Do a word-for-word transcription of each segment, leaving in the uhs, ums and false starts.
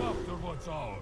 after what's ours.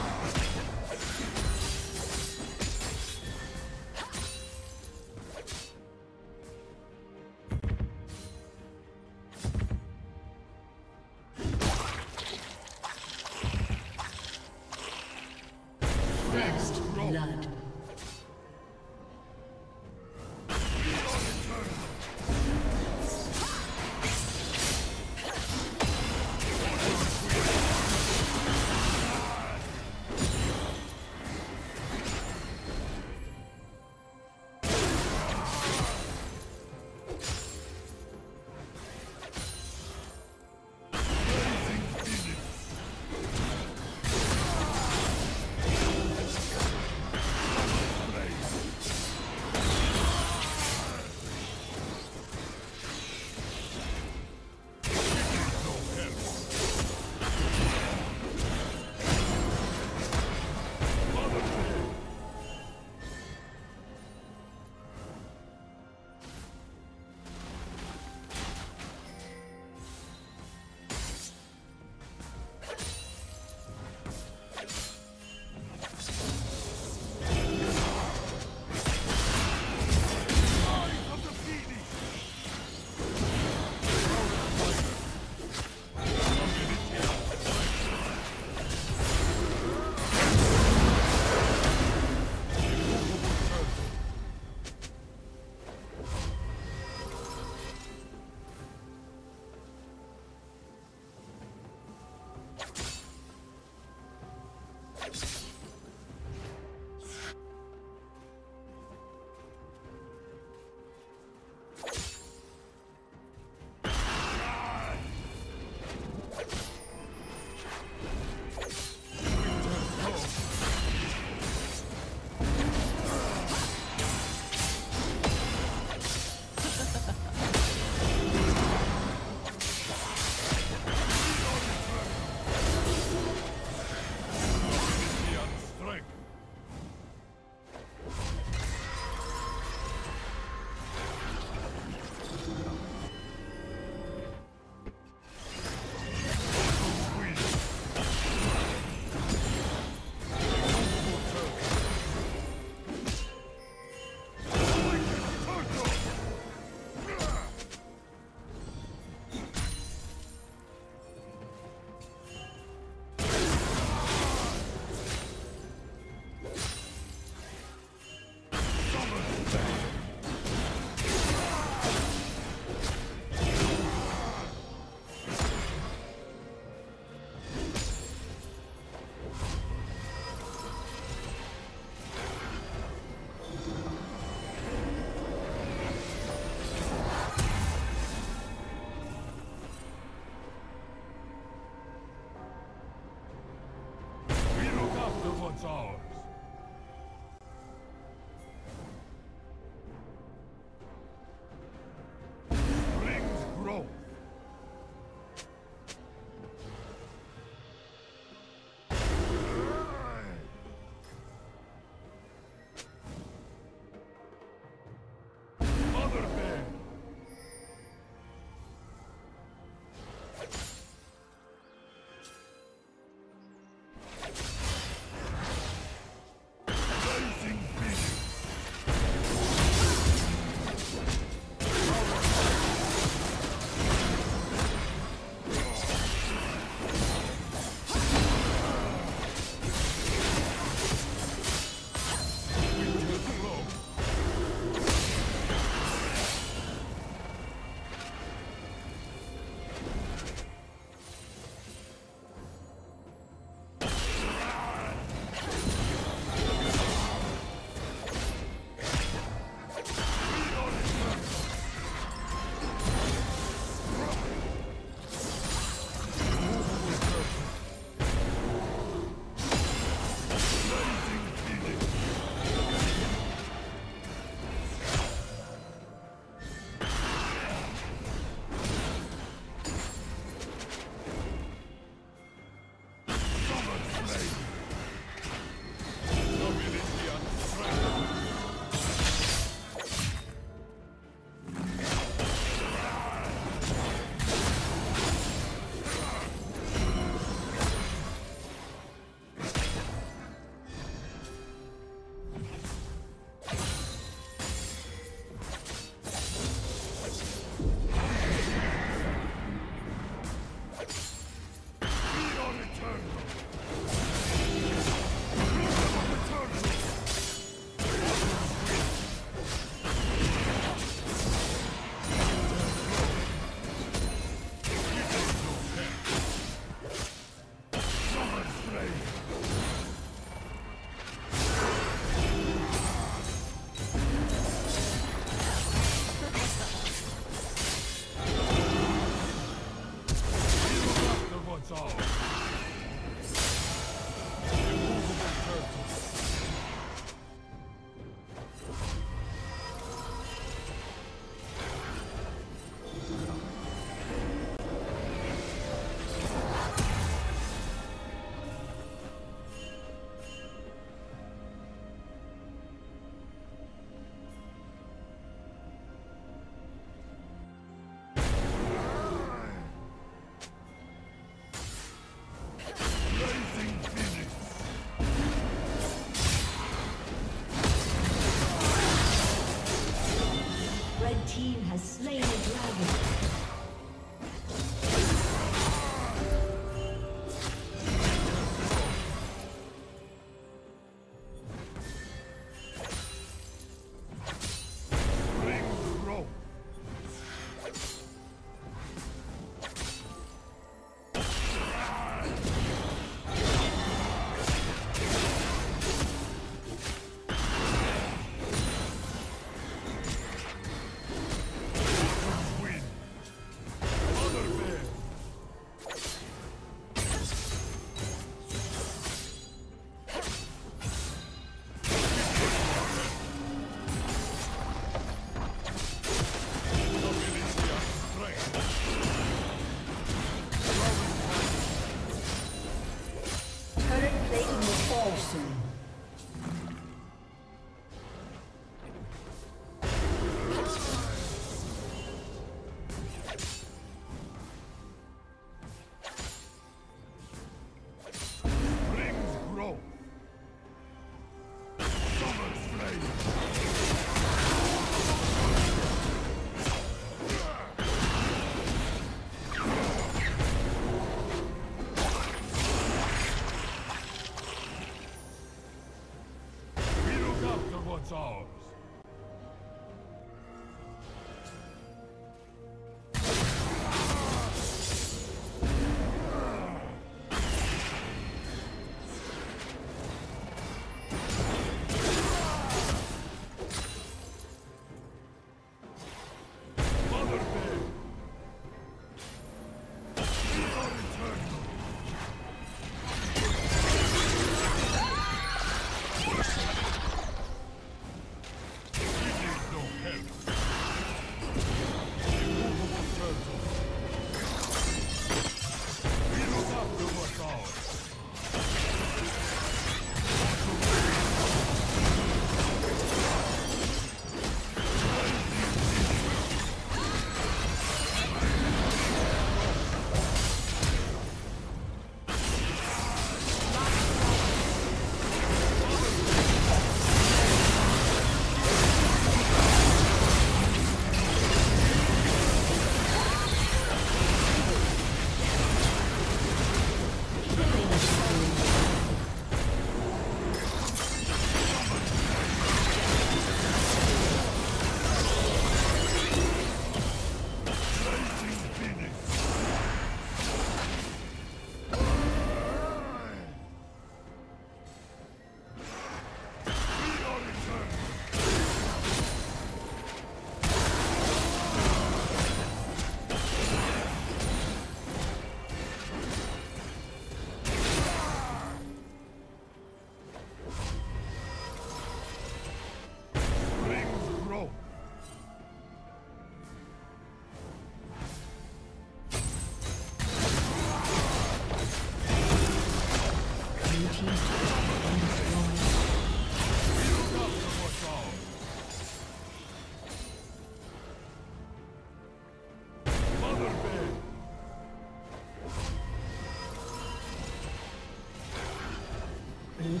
Blue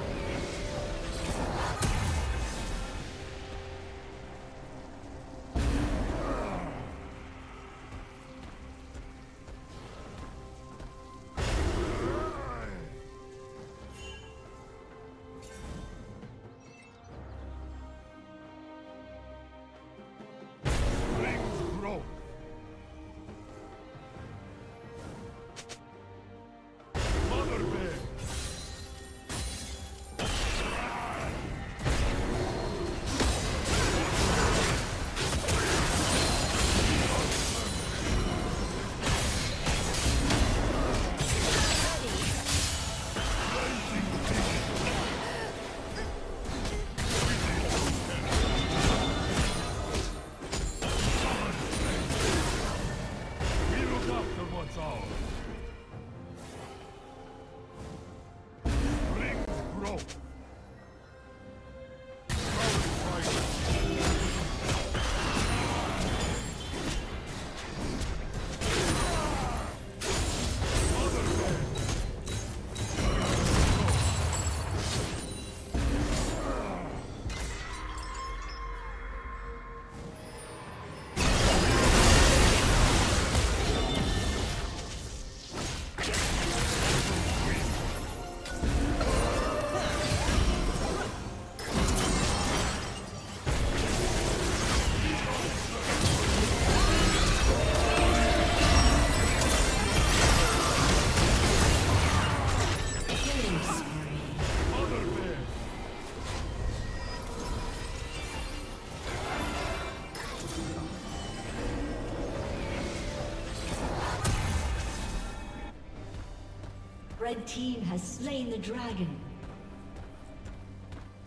Red team has slain the dragon.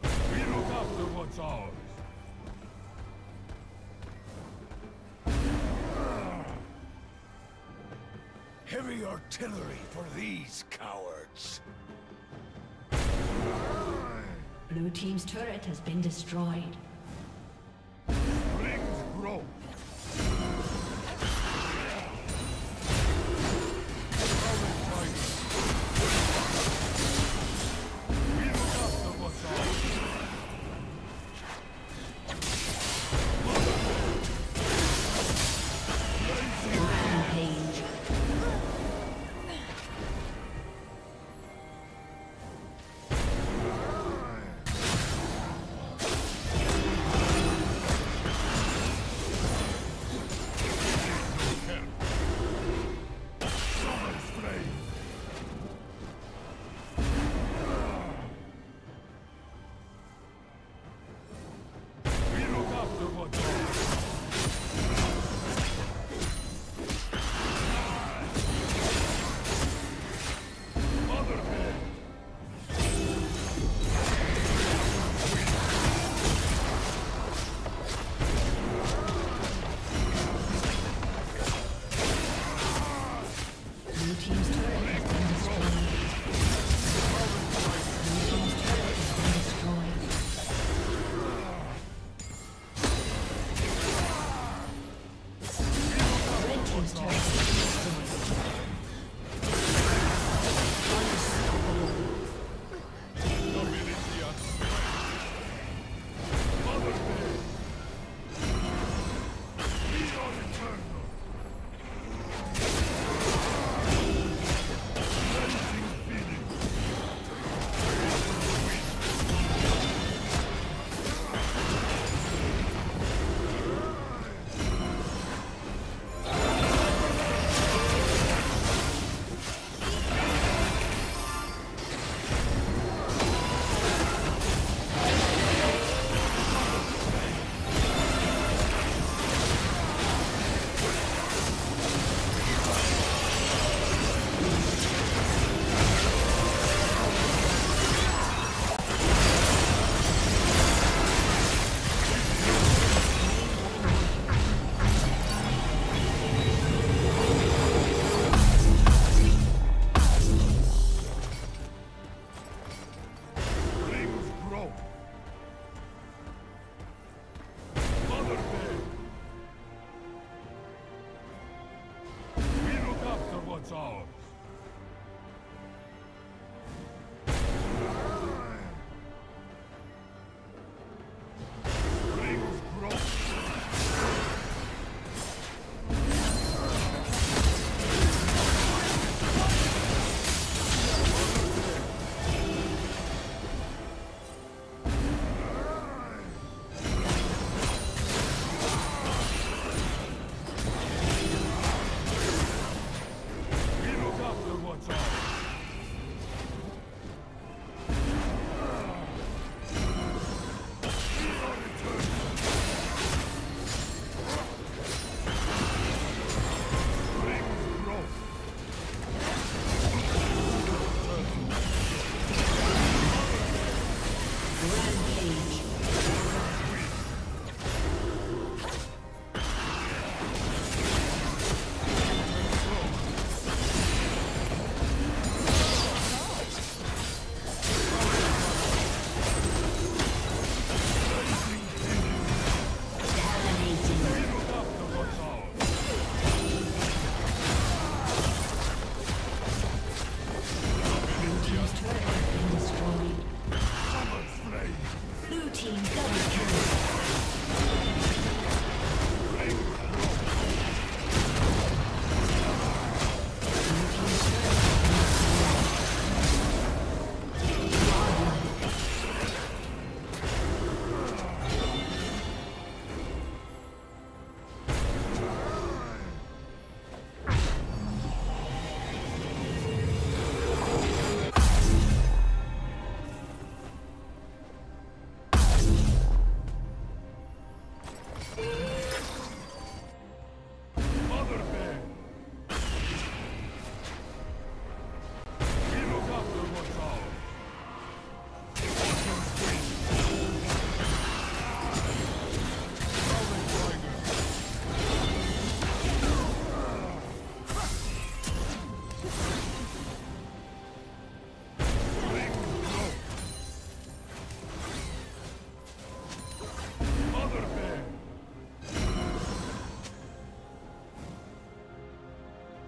We look after what's ours. Heavy artillery for these cowards. Blue team's turret has been destroyed. Rings broke.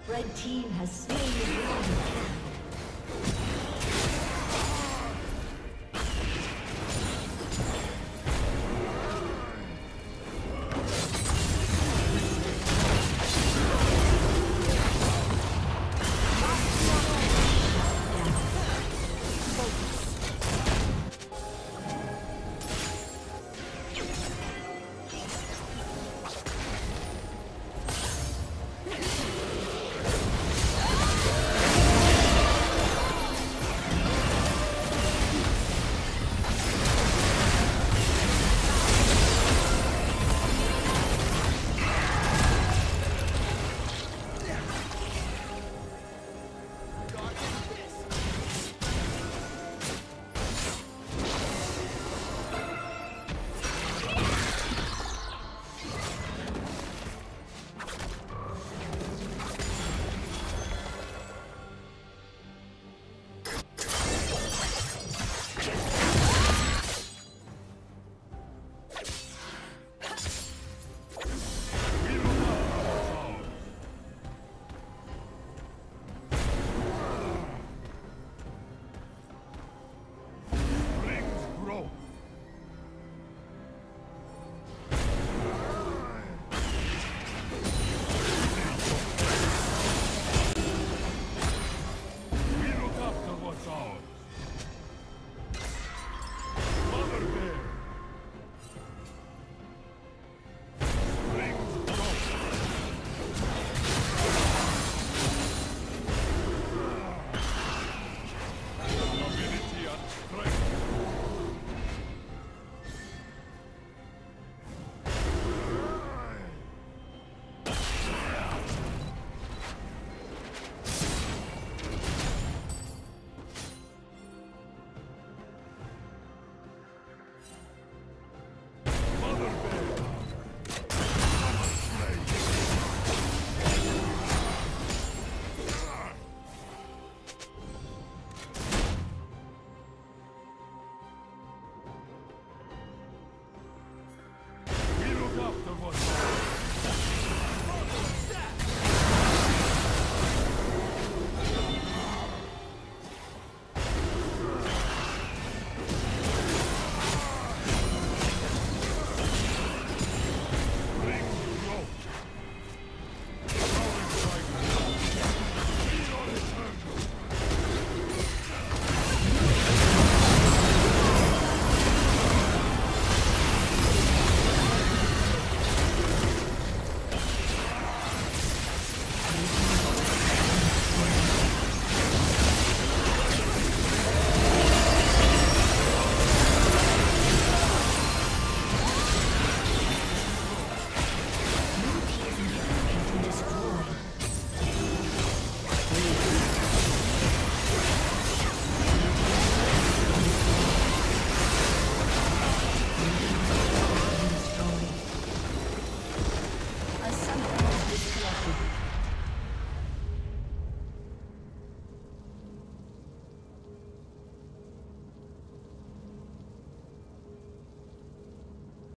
Red team has slain the dragon.